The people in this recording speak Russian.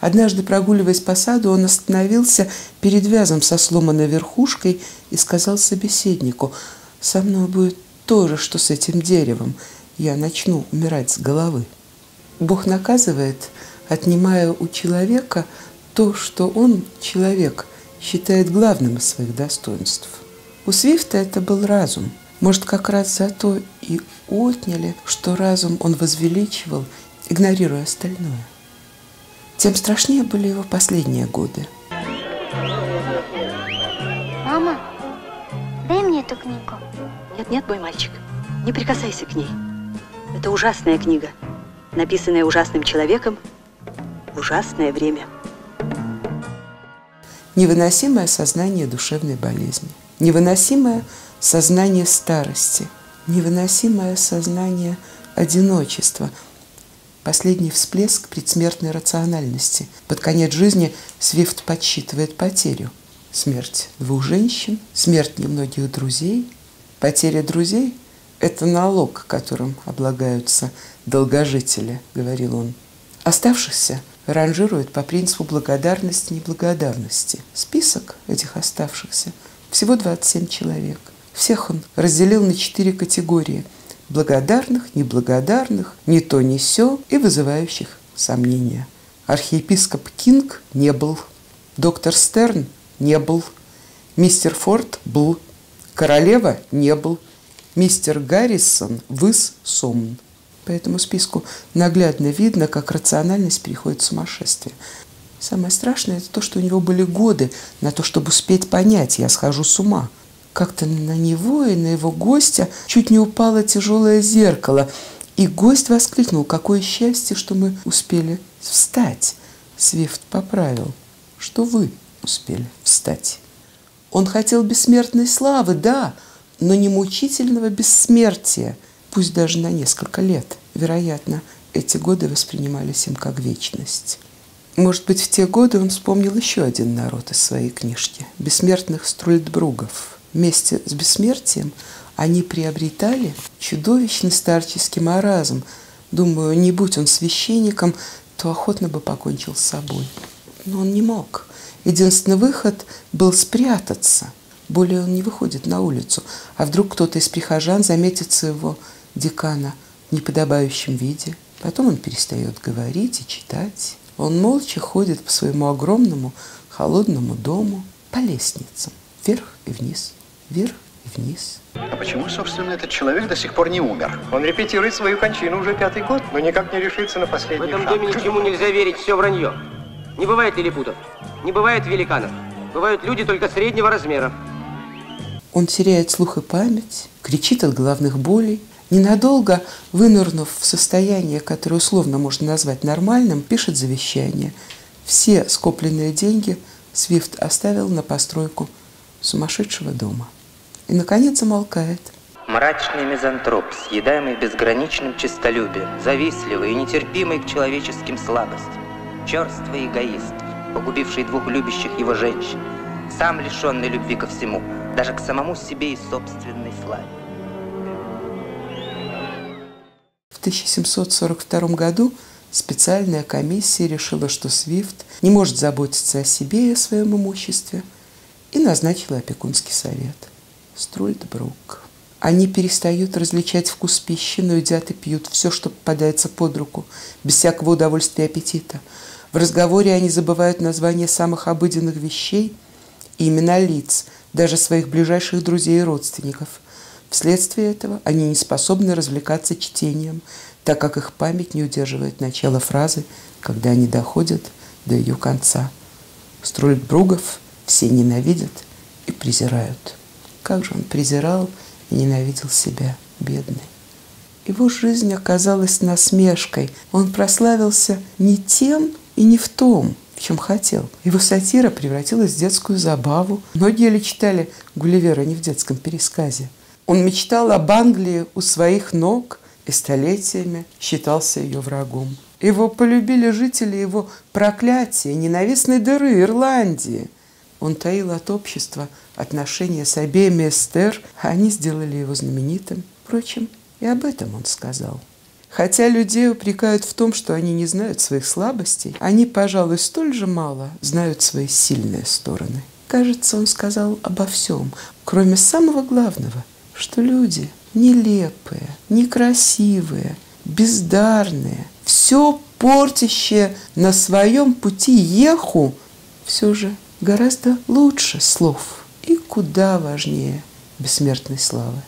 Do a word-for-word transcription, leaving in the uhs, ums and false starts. Однажды, прогуливаясь по саду, он остановился перед вязом со сломанной верхушкой и сказал собеседнику: «Со мной будет то же, что с этим деревом. Я начну умирать с головы». Бог наказывает, отнимая у человека то, что он, человек, считает главным из своих достоинств. У Свифта это был разум. Может, как раз зато и отняли, что разум он возвеличивал, игнорируя остальное. Тем страшнее были его последние годы. Мама, дай мне эту книгу. Нет, нет, мой мальчик, не прикасайся к ней. Это ужасная книга, написанная ужасным человеком в ужасное время. Невыносимое сознание душевной болезни, невыносимое сознание старости, невыносимое сознание одиночества. Последний всплеск предсмертной рациональности. Под конец жизни Свифт подсчитывает потерю. Смерть двух женщин, смерть немногих друзей. Потеря друзей – это налог, которым облагаются долгожители, говорил он. Оставшихся ранжируют по принципу благодарности и неблагодарности. Список этих оставшихся всего двадцать семь человек. Всех он разделил на четыре категории: благодарных, неблагодарных, ни то ни сё и вызывающих сомнения. Архиепископ Кинг не был, доктор Стерн не был, мистер Форд был, королева не был, мистер Гаррисон высомн. По этому списку наглядно видно, как рациональность переходит в сумасшествие. Самое страшное – это то, что у него были годы на то, чтобы успеть понять: я схожу с ума. Как-то на него и на его гостя чуть не упало тяжелое зеркало, и гость воскликнул: «Какое счастье, что мы успели встать!» Свифт поправил: «Что вы успели встать?» Он хотел бессмертной славы, да, но не мучительного бессмертия, пусть даже на несколько лет. Вероятно, эти годы воспринимались им как вечность. Может быть, в те годы он вспомнил еще один народ из своей книжки – бессмертных Струльдбругов. Вместе с бессмертием они приобретали чудовищный старческий маразм. Думаю, не будь он священником, то охотно бы покончил с собой. Но он не мог. Единственный выход был спрятаться. Более он не выходит на улицу. А вдруг кто-то из прихожан заметит своего декана в неподобающем виде. Потом он перестает говорить и читать. Он молча ходит по своему огромному холодному дому по лестницам. Вверх и вниз, вверх и вниз. А почему, собственно, этот человек до сих пор не умер? Он репетирует свою кончину уже пятый год, но никак не решится на последний шаг. В этом доме ничему нельзя верить, все вранье. Не бывает лилипутов, не бывает великанов. Бывают люди только среднего размера. Он теряет слух и память, кричит от головных болей. Ненадолго, вынырнув в состояние, которое условно можно назвать нормальным, пишет завещание. Все скопленные деньги Свифт оставил на постройку сумасшедшего дома. И, наконец, замолкает. Мрачный мизантроп, съедаемый безграничным честолюбием, завистливый и нетерпимый к человеческим слабостям, черствый эгоист, погубивший двух любящих его женщин, сам лишенный любви ко всему, даже к самому себе и собственной славе. В тысяча семьсот сорок втором году специальная комиссия решила, что Свифт не может заботиться о себе и о своем имуществе, и назначила опекунский совет. Струльдбруг. Они перестают различать вкус пищи, но едят и пьют все, что попадается под руку, без всякого удовольствия и аппетита. В разговоре они забывают названия самых обыденных вещей и имена лиц, даже своих ближайших друзей и родственников. Вследствие этого они не способны развлекаться чтением, так как их память не удерживает начало фразы, когда они доходят до ее конца. Струльдбругов все ненавидят и презирают. Как же он презирал и ненавидел себя, бедный. Его жизнь оказалась насмешкой. Он прославился не тем и не в том, в чем хотел. Его сатира превратилась в детскую забаву. Многие ли читали Гулливера не в детском пересказе? Он мечтал об Англии у своих ног и столетиями считался ее врагом. Его полюбили жители его проклятия, ненавистной дыры Ирландии. Он таил от общества отношения с обеими Эстер, а они сделали его знаменитым. Впрочем, и об этом он сказал. Хотя людей упрекают в том, что они не знают своих слабостей, они, пожалуй, столь же мало знают свои сильные стороны. Кажется, он сказал обо всем, кроме самого главного, что люди нелепые, некрасивые, бездарные, все портящее на своем пути еху, все же гораздо лучше слов и куда важнее бессмертной славы.